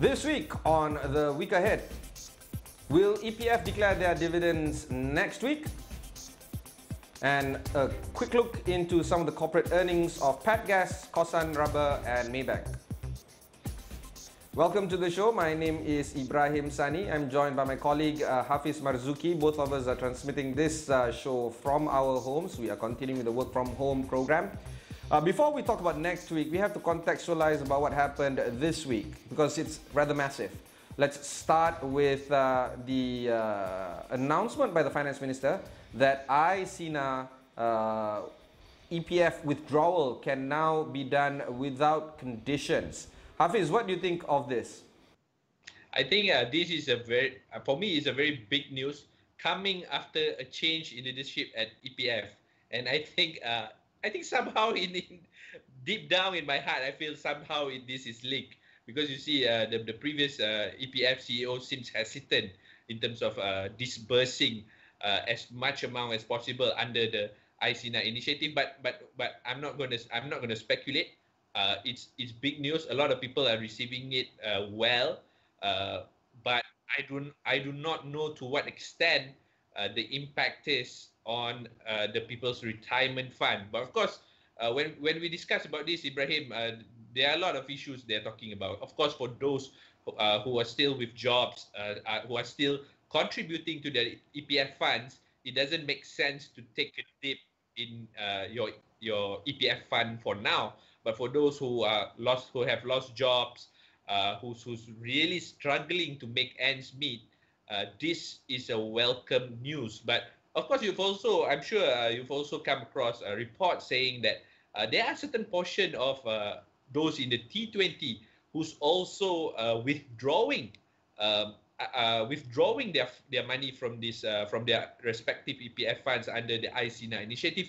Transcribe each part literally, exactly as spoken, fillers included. This week on The Week Ahead, will E P F declare their dividends next week? And a quick look into some of the corporate earnings of Patgas, Kossan Rubber and Maybank. Welcome to the show. My name is Ibrahim Sani. I'm joined by my colleague uh, Hafiz Marzouki. Both of us are transmitting this uh, show from our homes. We are continuing the work from home program. Uh, before we talk about next week, we have to contextualize about what happened this week because it's rather massive. Let's start with uh, the uh, announcement by the Finance Minister that I C N A uh, E P F withdrawal can now be done without conditions. Hafiz, what do you think of this? I think uh, this is a very, uh, for me, it's a very big news coming after a change in leadership at E P F. And I think, uh, I think somehow, in, in deep down in my heart, I feel somehow it, this is leaked. Because you see, uh, the, the previous uh, E P F C E O seems hesitant in terms of uh, disbursing uh, as much amount as possible under the I C N A initiative. But but but I'm not going to I'm not going to speculate. Uh, it's it's big news. A lot of people are receiving it uh, well, uh, but I don't I do not know to what extent uh, the impact is on uh, the People's Retirement Fund. But of course, uh, when when we discuss about this, Ibrahim. Uh, There are a lot of issues they're talking about. Of course, for those uh, who are still with jobs, uh, uh, who are still contributing to their E P F funds, it doesn't make sense to take a dip in uh, your your E P F fund for now. But for those who are lost, who have lost jobs, uh, who's who's really struggling to make ends meet, uh, this is a welcome news. But of course, you've also, I'm sure uh, you've also come across a report saying that uh, there are certain portion of uh, those in the T twenty who's also uh, withdrawing, um, uh, withdrawing their their money from this uh, from their respective E P F funds under the I C N A initiative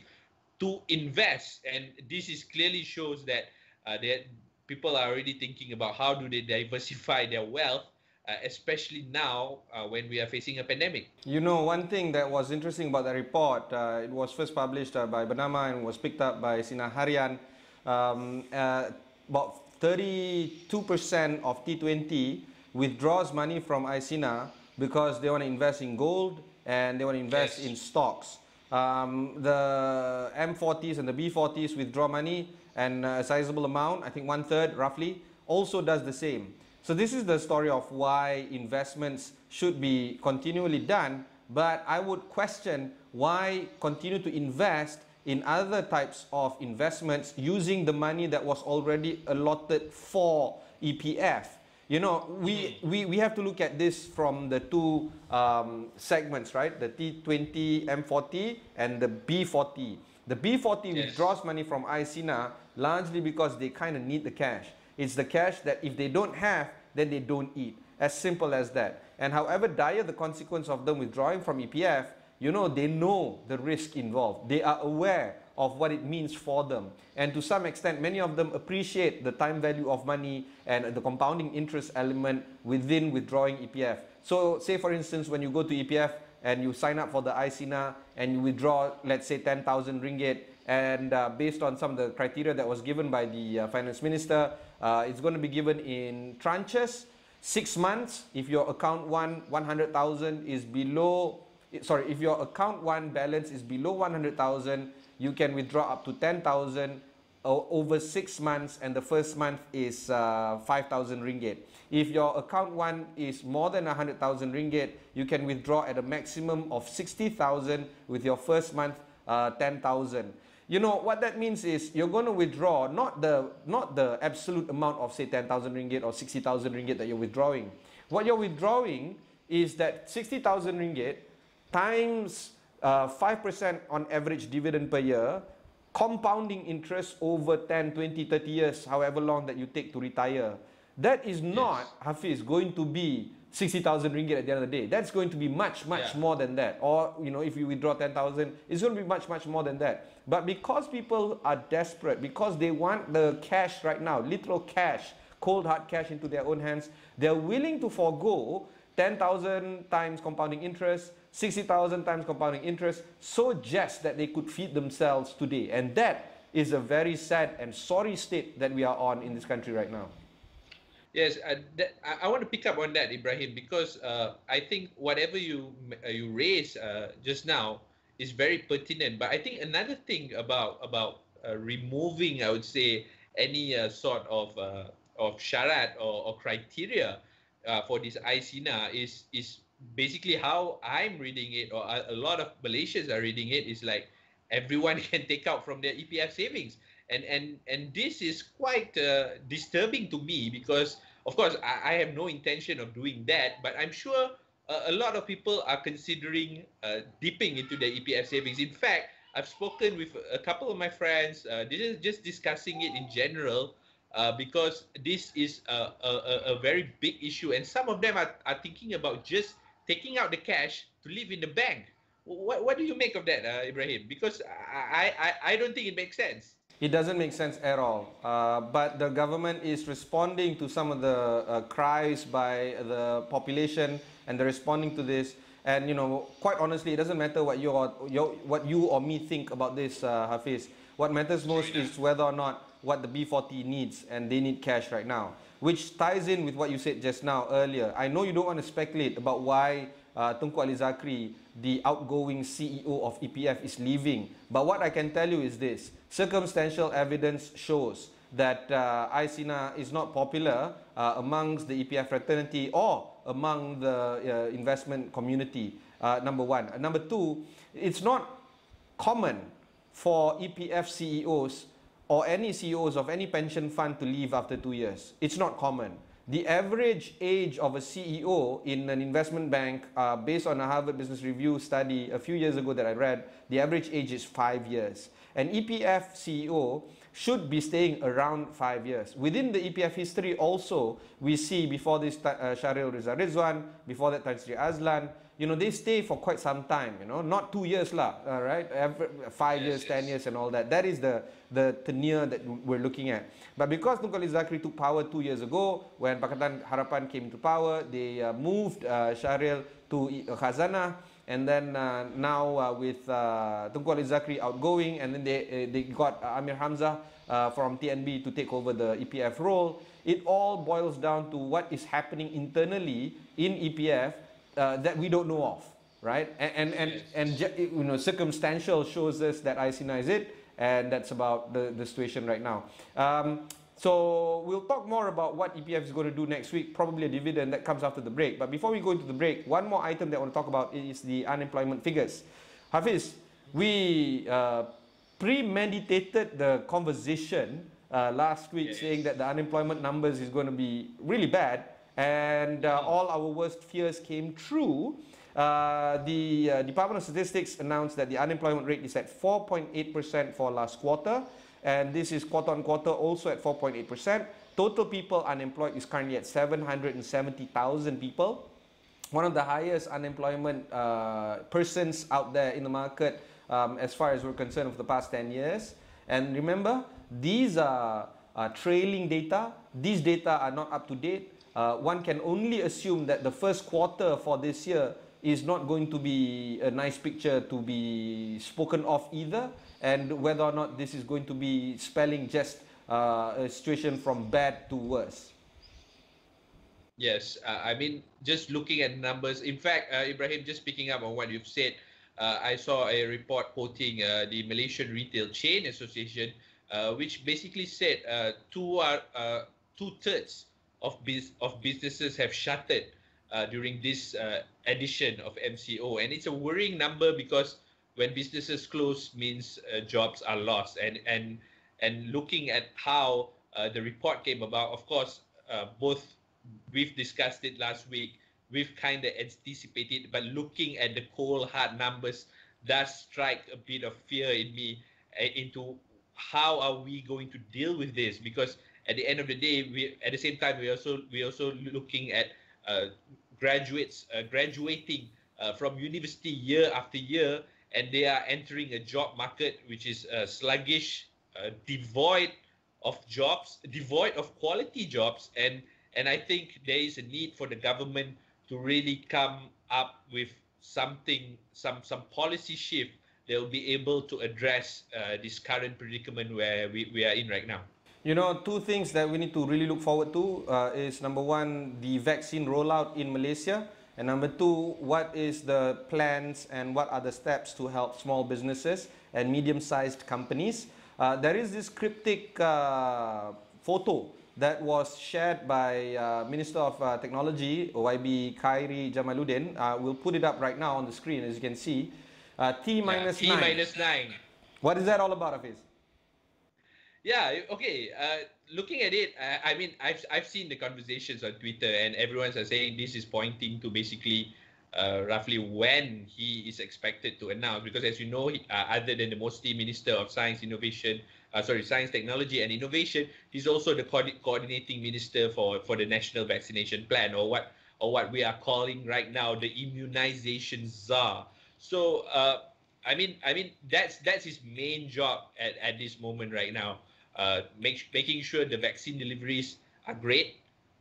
to invest, and this is clearly shows that uh, that people are already thinking about how do they diversify their wealth, uh, especially now uh, when we are facing a pandemic. You know, one thing that was interesting about that report, uh, it was first published uh, by Bernama and was picked up by Sinar Harian. Um, uh, About thirty-two percent of T twenty withdraws money from I C N A because they want to invest in gold and they want to invest yes. in stocks. Um, the M forties and the B forties withdraw money and a sizable amount, I think one-third roughly, also does the same. So this is the story of why investments should be continually done, but I would question why continue to invest in other types of investments using the money that was already allotted for E P F. You know, we, we, we have to look at this from the two um, segments, right? The T twenty M forty and the B forty. The B forty yes. withdraws money from I C N A largely because they kind of need the cash. It's the cash that if they don't have, then they don't eat. As simple as that. And however dire the consequence of them withdrawing from E P F, you know, they know the risk involved. They are aware of what it means for them. And to some extent, many of them appreciate the time value of money and the compounding interest element within withdrawing E P F. So say, for instance, when you go to E P F and you sign up for the I C N A and you withdraw, let's say, ten thousand ringgit, and uh, based on some of the criteria that was given by the uh, Finance Minister, uh, it's going to be given in tranches. Six months, if your account one, one hundred thousand is below... Sorry, if your account one balance is below one hundred thousand, you can withdraw up to ten thousand over six months, and the first month is uh, five thousand ringgit. If your account one is more than one hundred thousand ringgit, you can withdraw at a maximum of sixty thousand with your first month uh, ten thousand. You know, what that means is you're going to withdraw not the, not the absolute amount of, say, ten thousand ringgit or sixty thousand ringgit that you're withdrawing. What you're withdrawing is that sixty thousand ringgit times uh, five percent on average dividend per year, compounding interest over ten, twenty, thirty years, however long that you take to retire. That is not, yes. Hafiz, going to be sixty thousand ringgit at the end of the day. That's going to be much, much yeah. more than that. Or, you know, if you withdraw ten thousand, it's going to be much, much more than that. But because people are desperate, because they want the cash right now, literal cash, cold hard cash into their own hands, they're willing to forego ten thousand times compounding interest, sixty thousand times compounding interest, so just that they could feed themselves today. And that is a very sad and sorry state that we are on in this country right now. Yes, uh, that, I, I want to pick up on that, Ibrahim, because uh, I think whatever you uh, you raised uh, just now is very pertinent. But I think another thing about about uh, removing, I would say, any uh, sort of uh, of syarat or, or criteria uh, for this I C N A is is basically how I'm reading it, or a, a lot of Malaysians are reading it, is like everyone can take out from their E P F savings. And and and this is quite uh, disturbing to me, because of course I, I have no intention of doing that, but I'm sure uh, a lot of people are considering uh, dipping into their E P F savings. In fact, I've spoken with a couple of my friends. Uh, this is just discussing it in general, uh, because this is a, a a very big issue, and some of them are, are thinking about just taking out the cash to leave in the bank. What what do you make of that, uh, Ibrahim? Because I, I I don't think it makes sense. It doesn't make sense at all. Uh, but the government is responding to some of the uh, cries by the population, and they're responding to this. And you know, quite honestly, it doesn't matter what you or your, what you or me think about this, uh, Hafiz. What matters most is whether or not what the B forty needs, and they need cash right now, which ties in with what you said just now earlier. I know you don't want to speculate about why Uh, Tunku Alizakri, the outgoing C E O of E P F, is leaving. But what I can tell you is this. Circumstantial evidence shows that uh, I C N A is not popular uh, amongst the E P F fraternity or among the uh, investment community, uh, number one. And number two, it's not common for E P F C E Os or any C E Os of any pension fund to leave after two years. It's not common. The average age of a C E O in an investment bank, uh, based on a Harvard Business Review study a few years ago that I read, the average age is five years. An E P F C E O should be staying around five years. Within the E P F history also, we see before this uh, Shahril Rizwan, before that Tan Sri Azlan, you know, they stay for quite some time, you know, not two years lah, all right? Every, five yes, years, yes. ten years and all that. That is the, the tenure that we're looking at. But because Tunku Alizakri took power two years ago, when Pakatan Harapan came to power, they uh, moved uh, Shahril to Khazanah, and then uh, now uh, with uh, Tunku Alizakri outgoing, and then they, uh, they got uh, Amir Hamzah uh, from T N B to take over the E P F role. It all boils down to what is happening internally in E P F uh, that we don't know of, right? And, and, and, and you know, circumstantial shows us that I C N A is it, and that's about the, the situation right now. Um, So we'll talk more about what E P F is going to do next week, probably a dividend that comes after the break. But before we go into the break, one more item that I want to talk about is the unemployment figures. Hafiz, we uh, premeditated the conversation uh, last week yes. saying that the unemployment numbers is going to be really bad, and uh, all our worst fears came true. Uh, the uh, Department of Statistics announced that the unemployment rate is at four point eight percent for last quarter. And this is quarter on quarter also at four point eight percent. Total people unemployed is currently at seven hundred seventy thousand people. One of the highest unemployment uh, persons out there in the market um, as far as we're concerned for the past ten years. And remember, these are uh, trailing data. These data are not up to date. Uh, one can only assume that the first quarter for this year is not going to be a nice picture to be spoken of either, and whether or not this is going to be spelling just uh, a situation from bad to worse. Yes, uh, I mean, just looking at numbers. In fact, uh, Ibrahim, just picking up on what you've said, uh, I saw a report quoting uh, the Malaysian Retail Chain Association, uh, which basically said uh, two are uh, two-thirds of, biz of businesses have shuttered Uh, during this uh, edition of M C O. And it's a worrying number, because when businesses close means uh, jobs are lost. And and and looking at how uh, the report came about, of course, uh, both we've discussed it last week, we've kind of anticipated, but looking at the cold hard numbers does strike a bit of fear in me uh, into how are we going to deal with this, because at the end of the day, we at the same time we also we also looking at Uh, graduates uh, graduating uh, from university year after year, and they are entering a job market which is uh, sluggish, uh, devoid of jobs, devoid of quality jobs, and and I think there is a need for the government to really come up with something, some some policy shift that will be able to address uh, this current predicament where we, we are in right now. You know, two things that we need to really look forward to uh, is number one, the vaccine rollout in Malaysia, and number two, what is the plans and what are the steps to help small businesses and medium-sized companies. Uh, there is this cryptic uh, photo that was shared by uh, Minister of uh, Technology, O Y B Khairy Jamaluddin. Uh, we'll put it up right now on the screen, as you can see. Uh, T minus nine. T minus nine. What is that all about, Hafiz? Yeah, okay. Uh, looking at it, I, I mean, I've, I've seen the conversations on Twitter, and everyone's are saying this is pointing to basically uh, roughly when he is expected to announce. Because as you know, he, uh, other than the Mosty Minister of Science, Innovation, uh, sorry, Science, Technology and Innovation, he's also the co coordinating minister for, for the National Vaccination Plan, or what, or what we are calling right now the immunization czar. So, uh, I mean, I mean, that's, that's his main job at, at this moment right now. Uh, make, making sure the vaccine deliveries are great,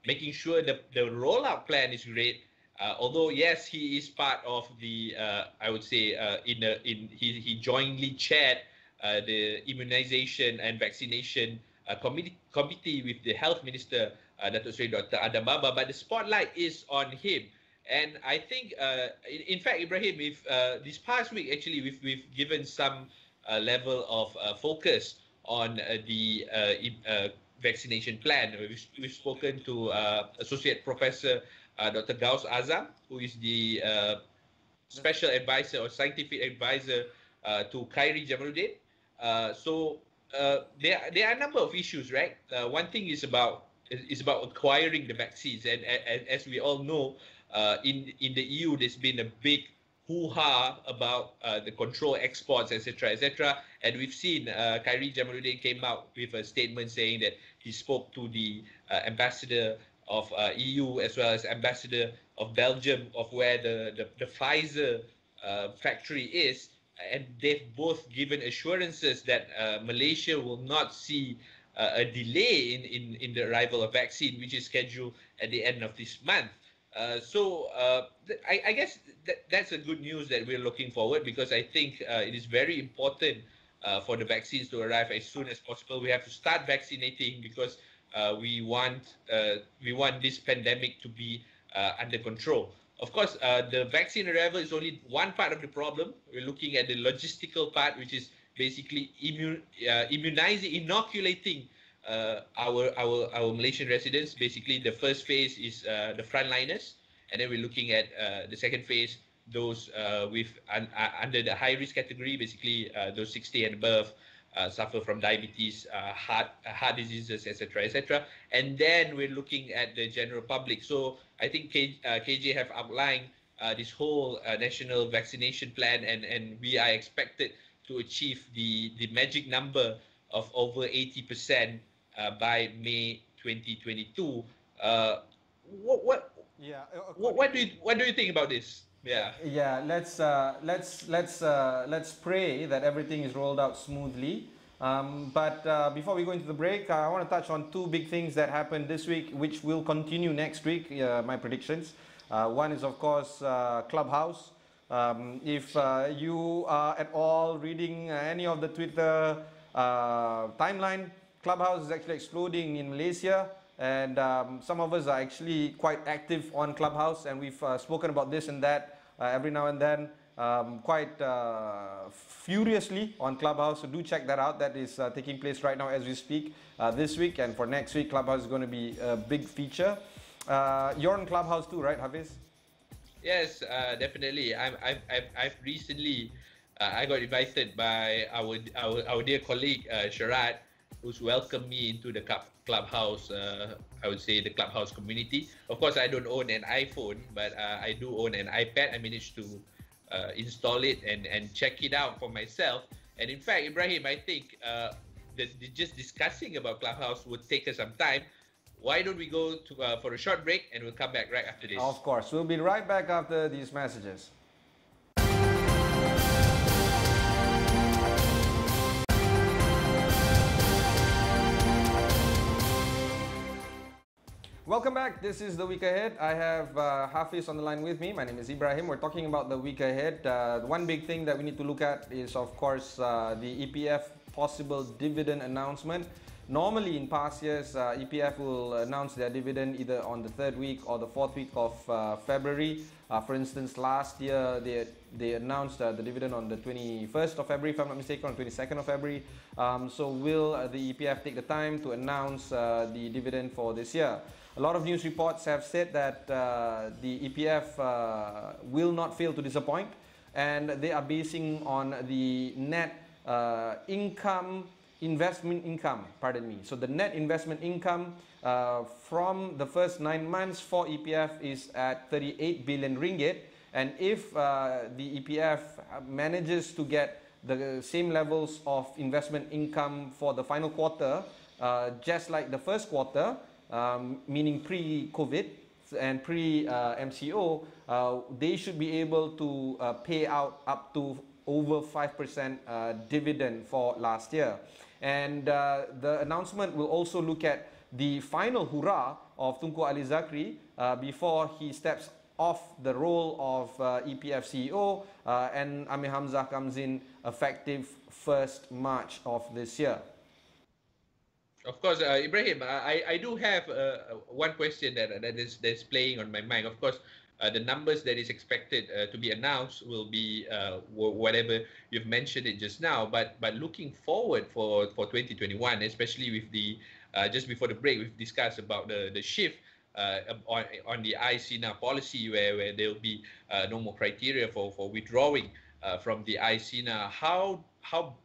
making sure the, the rollout plan is great. Uh, although, yes, he is part of the, uh, I would say, uh, in, a, in he, he jointly chaired uh, the immunization and vaccination uh, committee, committee with the health minister, uh, Datuk Seri Doctor Adam Baba, but the spotlight is on him. And I think, uh, in, in fact, Ibrahim, if uh, this past week, actually, we've, we've given some uh, level of uh, focus on uh, the uh, uh, vaccination plan. We've, we've spoken to uh, Associate Professor uh, Doctor Gauss Azam, who is the uh, Special Advisor or Scientific Advisor uh, to Khairy Jamaluddin. Uh, so uh, there, there are a number of issues, right? Uh, one thing is about is about acquiring the vaccines. And, and as we all know, uh, in, in the E U, there's been a big hoo-ha about uh, the control exports, et cetera, et cetera. And we've seen uh, Khairy Jamaluddin came out with a statement saying that he spoke to the uh, ambassador of uh, E U as well as ambassador of Belgium, of where the, the, the Pfizer uh, factory is. And they've both given assurances that uh, Malaysia will not see uh, a delay in, in, in the arrival of vaccine, which is scheduled at the end of this month. Uh, so uh, I, I guess that, that's a good news that we're looking forward, because I think uh, it is very important uh, for the vaccines to arrive as soon as possible. We have to start vaccinating because uh, we want uh, we want this pandemic to be uh, under control. Of course, uh, the vaccine arrival is only one part of the problem. We're looking at the logistical part, which is basically immun uh, immunizing, inoculating Uh, our our our Malaysian residents. Basically, the first phase is uh, the frontliners, and then we're looking at uh, the second phase, those uh, with un, uh, under the high risk category. Basically, uh, those sixty and above uh, suffer from diabetes, uh, heart heart diseases, et cetera, et cetera. And then we're looking at the general public. So I think K, uh, K J have outlined uh, this whole uh, national vaccination plan, and and we are expected to achieve the the magic number of over eighty percent. Uh, by May twenty twenty-two, uh, what what, yeah. what what do you what do you think about this? Yeah, yeah. Let's uh, let's let's uh, let's pray that everything is rolled out smoothly. Um, but uh, before we go into the break, I want to touch on two big things that happened this week, which will continue next week. Uh, my predictions. Uh, one is, of course, uh, Clubhouse. Um, if uh, you are at all reading any of the Twitter uh, timeline, Clubhouse is actually exploding in Malaysia, and um, some of us are actually quite active on Clubhouse, and we've uh, spoken about this and that uh, every now and then um, quite uh, furiously on Clubhouse. So do check that out. That is uh, taking place right now as we speak uh, this week, and for next week Clubhouse is going to be a big feature. Uh, you're on Clubhouse too, right, Hafiz? Yes, uh, definitely. I'm, I've, I've, I've recently uh, I got invited by our, our, our dear colleague uh, Sherat, who's welcomed me into the Clubhouse, uh, I would say the Clubhouse community. Of course, I don't own an iPhone, but uh, I do own an iPad. I managed to uh, install it and, and check it out for myself. And in fact, Ibrahim, I think uh, the, the just discussing about Clubhouse would take us some time. Why don't we go to, uh, for a short break, and we'll come back right after this. Of course, we'll be right back after these messages. Welcome back. This is The Week Ahead. I have uh, Hafiz on the line with me. My name is Ibrahim. We're talking about the week ahead. Uh, one big thing that we need to look at is, of course, uh, the E P F possible dividend announcement. Normally, in past years, uh, E P F will announce their dividend either on the third week or the fourth week of uh, February. Uh, for instance, last year they they announced uh, the dividend on the twenty-first of February, if I'm not mistaken, on twenty-second of February. Um, so will uh, the E P F take the time to announce uh, the dividend for this year? A lot of news reports have said that uh, the E P F uh, will not fail to disappoint, and they are basing on the net uh, income. Investment income, pardon me. So the net investment income uh, from the first nine months for E P F is at thirty-eight billion ringgit. And if uh, the E P F manages to get the same levels of investment income for the final quarter, uh, just like the first quarter, um, meaning pre-COVID and pre-M C O, uh, uh, they should be able to uh, pay out up to over five percent uh, dividend for last year. And uh, the announcement will also look at the final hurrah of Tunku Alizakri uh, before he steps off the role of uh, E P F C E O, uh, and Amir Hamzah comes in effective first March of this year. Of course, uh, Ibrahim, I, I do have uh, one question that, that is that's playing on my mind. Of course, Uh, the numbers that is expected uh, to be announced will be uh, whatever you've mentioned it just now. But but looking forward for, for twenty twenty-one, especially with the, uh, just before the break, we've discussed about the, the shift uh, on, on the I C N A policy where, where there'll be uh, no more criteria for, for withdrawing uh, from the I C N A. How, how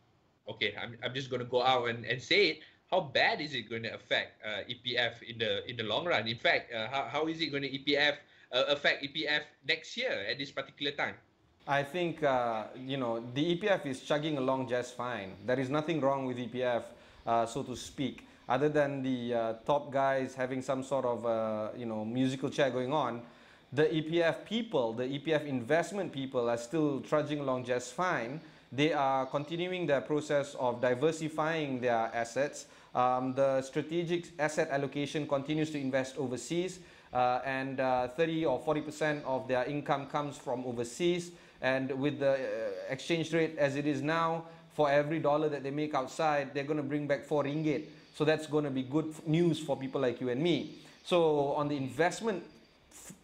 okay, I'm, I'm just going to go out and, and say it. How bad is it going to affect uh, E P F in the in the long run? In fact, uh, how, how is it going to E P F Uh, affect E P F next year at this particular time? I think, uh, you know, the E P F is chugging along just fine. There is nothing wrong with E P F, uh, so to speak, other than the uh, top guys having some sort of, uh, you know, musical chair going on. The E P F people, the E P F investment people are still trudging along just fine. They are continuing their process of diversifying their assets. Um, the strategic asset allocation continues to invest overseas. Uh, and uh, thirty or forty percent of their income comes from overseas. And with the uh, exchange rate as it is now, for every dollar that they make outside, they're going to bring back four ringgit. So that's going to be good news for people like you and me. So on the investment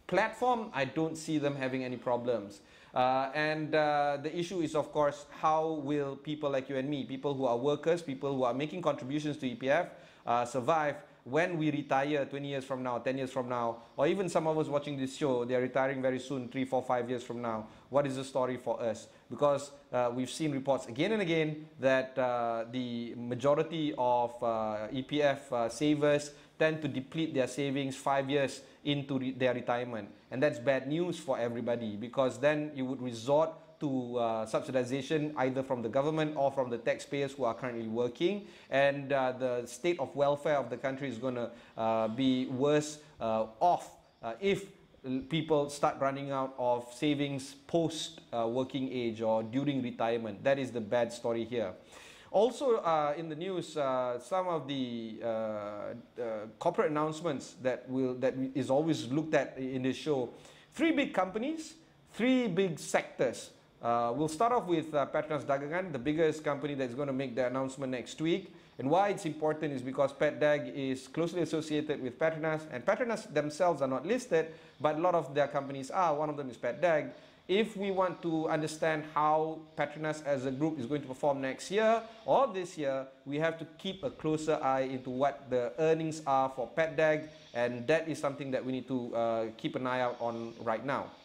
platform, I don't see them having any problems. Uh, and uh, the issue is, of course, how will people like you and me, people who are workers, people who are making contributions to E P F, uh, survive when we retire twenty years from now, ten years from now, or even some of us watching this show, they are retiring very soon, three, four, five years from now. What is the story for us? Because uh, we've seen reports again and again that uh, the majority of uh, E P F uh, savers tend to deplete their savings five years into re their retirement. And that's bad news for everybody, because then you would resort to uh, subsidization either from the government or from the taxpayers who are currently working, and uh, the state of welfare of the country is going to uh, be worse uh, off uh, if people start running out of savings post uh, working age or during retirement. That is the bad story here. Also uh, in the news, uh, some of the uh, uh, corporate announcements that will that is always looked at in this show. Three big companies, three big sectors. Uh, we'll start off with uh, Petronas Dagangan, the biggest company that's going to make the announcement next week. And why it's important is because PetDag is closely associated with Petronas, and Petronas themselves are not listed, but a lot of their companies are. One of them is PetDag. If we want to understand how Petronas as a group is going to perform next year or this year, we have to keep a closer eye into what the earnings are for PetDag, and that is something that we need to uh, keep an eye out on right now.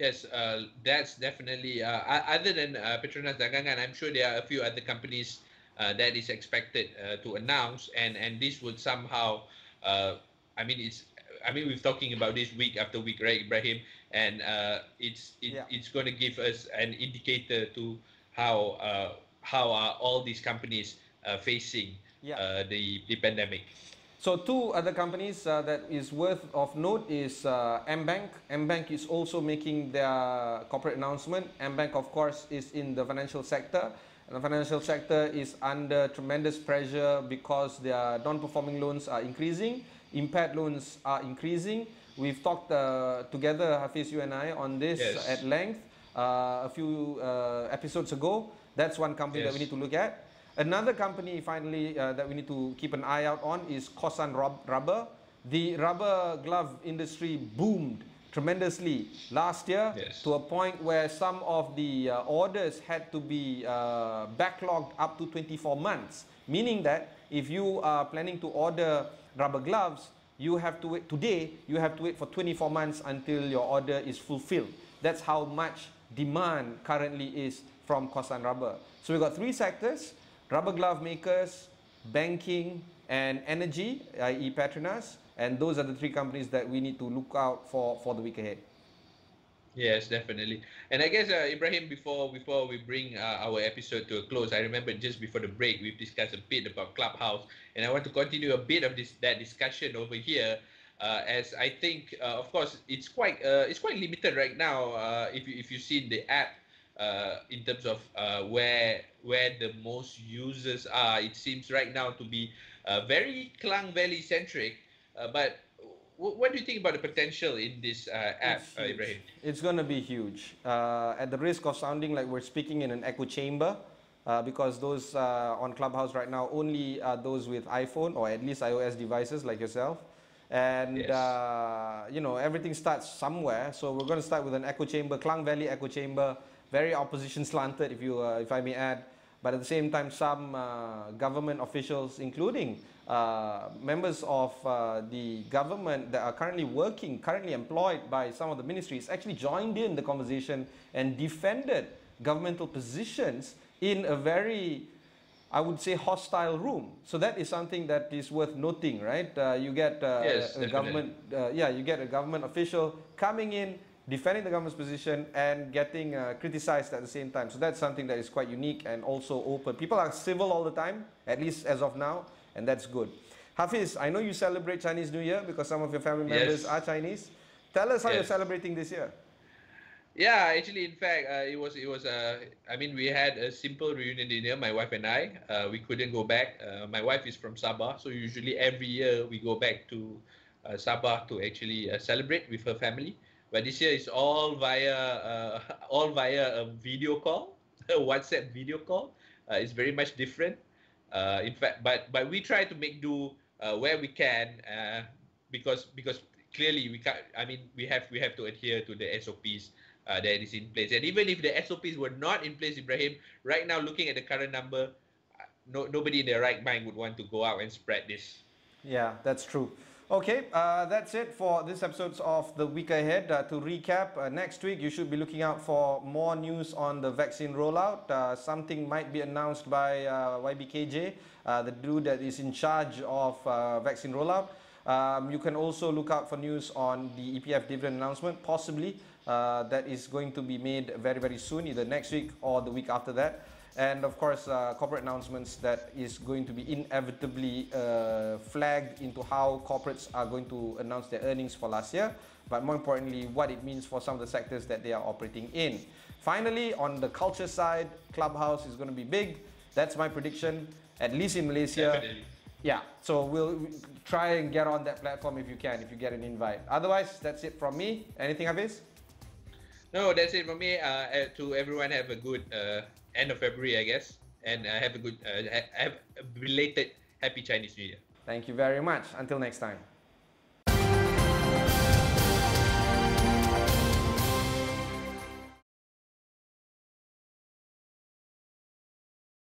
Yes, uh, that's definitely, uh, other than uh, Petronas Dagangan, I'm sure there are a few other companies uh, that is expected uh, to announce, and, and this would somehow, uh, I mean, it's, I mean, we're talking about this week after week, right, Ibrahim? And uh, it's it, yeah. it's going to give us an indicator to how uh, how are all these companies uh, facing yeah. uh, the, the pandemic. So two other companies uh, that is worth of note is uh, Maybank. Maybank is also making their corporate announcement. Maybank, of course, is in the financial sector. And the financial sector is under tremendous pressure because their non-performing loans are increasing, impaired loans are increasing. We've talked uh, together, Hafiz, you and I, on this yes. at length uh, a few uh, episodes ago. That's one company yes. that we need to look at. Another company, finally, uh, that we need to keep an eye out on is Kossan Rubber. The rubber glove industry boomed tremendously last year, yes, to a point where some of the uh, orders had to be uh, backlogged up to twenty-four months, meaning that if you are planning to order rubber gloves, you have to wait today, you have to wait for twenty-four months until your order is fulfilled. That's how much demand currently is from Kossan Rubber. So we've got three sectors: rubber glove makers, banking, and energy, that is. Petronas. And those are the three companies that we need to look out for for the week ahead. Yes, definitely. And I guess, uh, Ibrahim, before before we bring uh, our episode to a close, I remember just before the break, we've discussed a bit about Clubhouse. And I want to continue a bit of this that discussion over here, uh, as I think, uh, of course, it's quite uh, it's quite limited right now. Uh, if, you, if you've seen the app, uh, in terms of uh, where where the most users are, it seems right now to be uh, very Klang Valley-centric. Uh, but what do you think about the potential in this uh, app, it's uh, Ibrahim? It's going to be huge. Uh, at the risk of sounding like we're speaking in an echo chamber, uh, because those uh, on Clubhouse right now only are those with iPhone or at least iOS devices like yourself. And, yes, uh, you know, everything starts somewhere. So we're going to start with an echo chamber, Klang Valley echo chamber, very opposition slanted, if, you, uh, if I may add. But at the same time, some uh, government officials, including uh, members of uh, the government that are currently working, currently employed by some of the ministries, actually joined in the conversation and defended governmental positions in a very, I would say, hostile room. So that is something that is worth noting, right? Uh, you get uh, yes, a, a government, uh, yeah, you get a government official coming in, defending the government's position and getting uh, criticized at the same time. So that's something that is quite unique and also open. People are civil all the time, at least as of now, and that's good. Hafiz, I know you celebrate Chinese New Year because some of your family members, yes, are Chinese. Tell us how, yes, you're celebrating this year. Yeah, actually, in fact, uh, it was, it was. Uh, I mean, we had a simple reunion dinner, my wife and I. Uh, we couldn't go back. Uh, my wife is from Sabah, so usually every year we go back to uh, Sabah to actually uh, celebrate with her family. But this year it's all via uh, all via a video call, a WhatsApp video call. Uh, it's very much different. Uh, in fact, but but we try to make do uh, where we can, uh, because because clearly we can't. I mean, we have we have to adhere to the S O Ps uh, that is in place. And even if the S O Ps were not in place, Ibrahim, right now looking at the current number, no nobody in their right mind would want to go out and spread this. Yeah, that's true. Okay, uh, that's it for this episode of The Week Ahead. Uh, to recap, uh, next week you should be looking out for more news on the vaccine rollout. Uh, something might be announced by uh, Y B K J, uh, the dude that is in charge of uh, vaccine rollout. Um, you can also look out for news on the E P F dividend announcement, possibly. Uh, that is going to be made very, very soon, either next week or the week after that. And of course, uh, corporate announcements that is going to be inevitably uh, flagged into how corporates are going to announce their earnings for last year, but more importantly, what it means for some of the sectors that they are operating in. Finally, on the culture side, Clubhouse is going to be big. That's my prediction, at least in Malaysia. Definitely. Yeah, so we'll try and get on that platform if you can, if you get an invite. Otherwise, that's it from me. Anything, Hafiz? No, that's it from me. Uh, to everyone, have a good uh, end of February, I guess. And uh, have a good, uh, have a belated Happy Chinese New Year. Thank you very much. Until next time.